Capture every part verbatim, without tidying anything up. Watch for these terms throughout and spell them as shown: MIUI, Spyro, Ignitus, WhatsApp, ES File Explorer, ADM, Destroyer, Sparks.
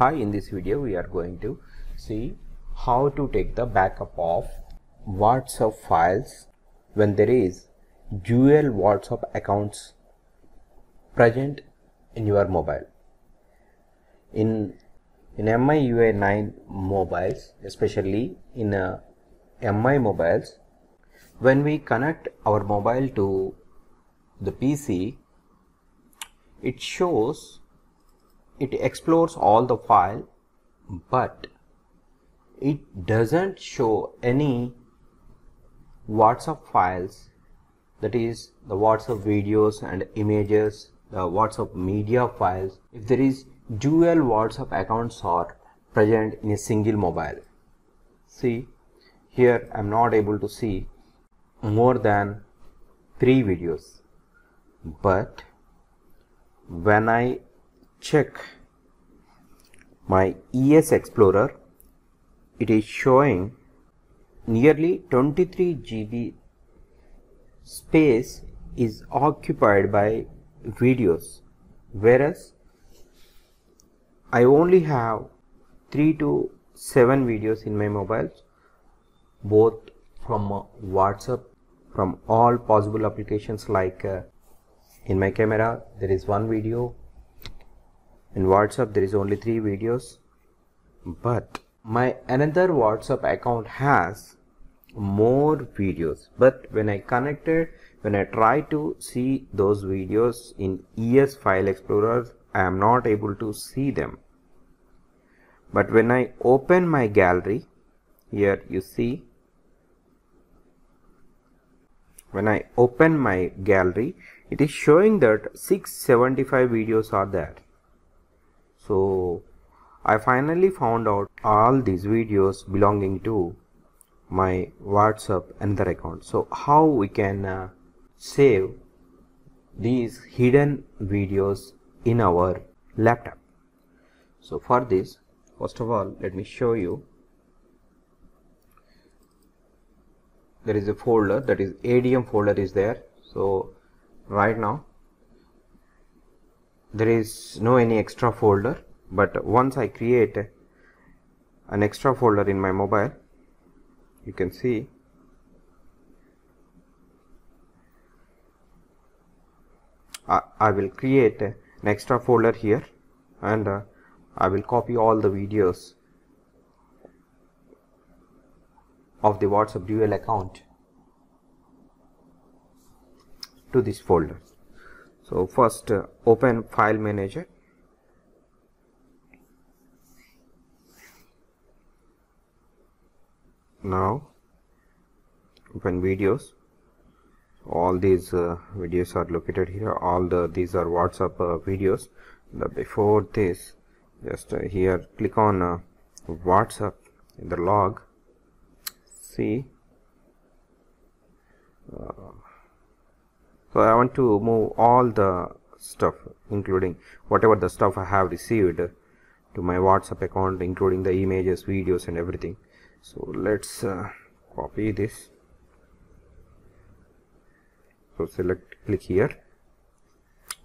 Hi, in this video we are going to see how to take the backup of WhatsApp files when there is dual WhatsApp accounts present in your mobile. In in M I U I nine mobiles, especially in uh, M I mobiles, when we connect our mobile to the P C, it shows, it explores all the file, but it doesn't show any WhatsApp files, that is the WhatsApp videos and images, the WhatsApp media files, if there is dual WhatsApp accounts are present in a single mobile. See, here I am not able to see more than three videos, but when I check my E S Explorer, it is showing nearly twenty-three G B space is occupied by videos, whereas I only have three to seven videos in my mobile, both from WhatsApp, from all possible applications like uh, in my camera there is one video, in WhatsApp there is only three videos, but my another WhatsApp account has more videos. But when I connected, when I try to see those videos in E S File Explorer, I am not able to see them. But when I open my gallery, here you see, when I open my gallery, it is showing that six hundred seventy-five videos are there. So I finally found out all these videos belonging to my WhatsApp another account. So how we can uh, save these hidden videos in our laptop? So for this, first of all, let me show you, there is a folder, that is A D M folder is there. So right now there is no any extra folder, but once I create an extra folder in my mobile, you can see I, I will create an extra folder here, and uh, I will copy all the videos of the WhatsApp dual account to this folder. So first uh, open file manager, now open videos. All these uh, videos are located here, all the these are WhatsApp uh, videos. But before this, just uh, here click on uh, WhatsApp in the log. See, uh, so I want to move all the stuff, including whatever the stuff I have received to my WhatsApp account, including the images, videos and everything. So let's uh, copy this. So select, click here.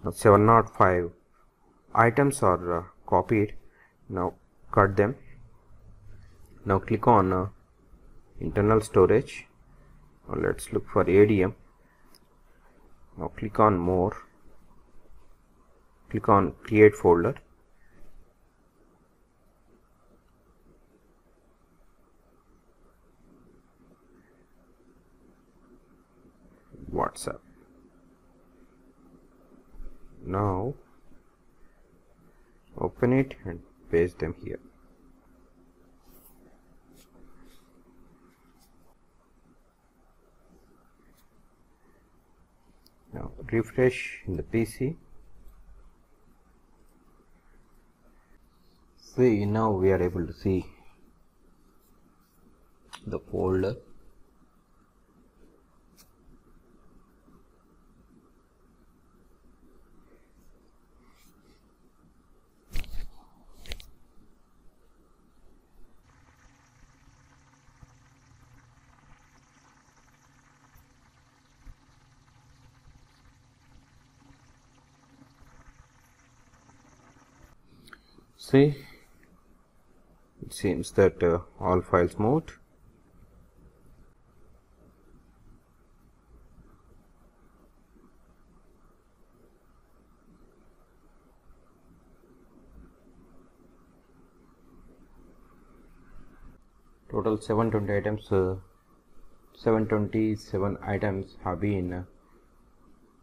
Now seven oh five items are uh, copied. Now cut them. Now click on uh, internal storage. Now let's look for A D M. Now click on more. Click on create folder. WhatsApp. Now open it and paste them here. Now refresh in the P C. See, now we are able to see the folder. See, seems that uh, all files moved. Total seven hundred twenty items, uh, seven hundred twenty-seven items have been uh,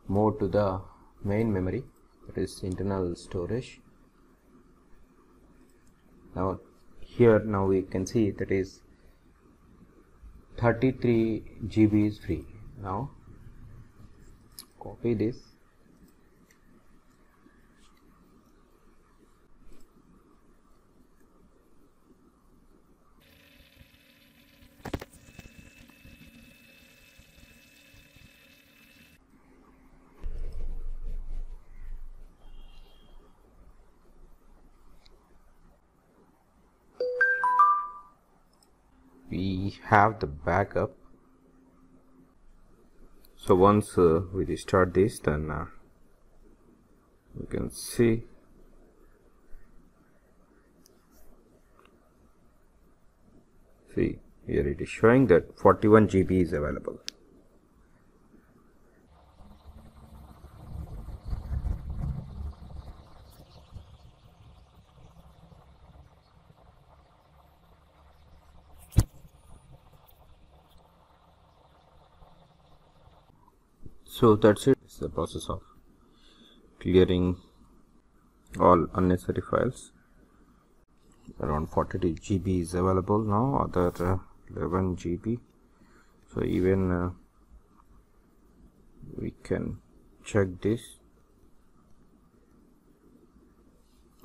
moved to the main memory, that is internal storage. Now here now we can see that is thirty-three G B is free. Now copy this. We have the backup, so once uh, we restart this, then uh, you can see see here it is showing that forty-one G B is available. So that's it. It's the process of clearing all unnecessary files. Around forty-two G B is available now, other uh, eleven G B. So even uh, we can check this.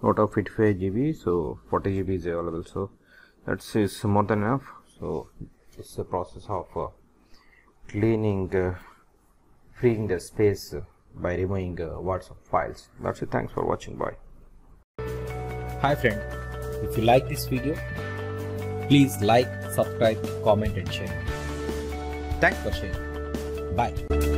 Out of fifty-five G B, so forty G B is available. So that's is more than enough. So it's the process of uh, cleaning. Uh, Freeing the space by removing uh, WhatsApp files. That's it. Thanks for watching. Bye. Hi friend, if you like this video, please like, subscribe, comment and share. Thanks for sharing. Bye.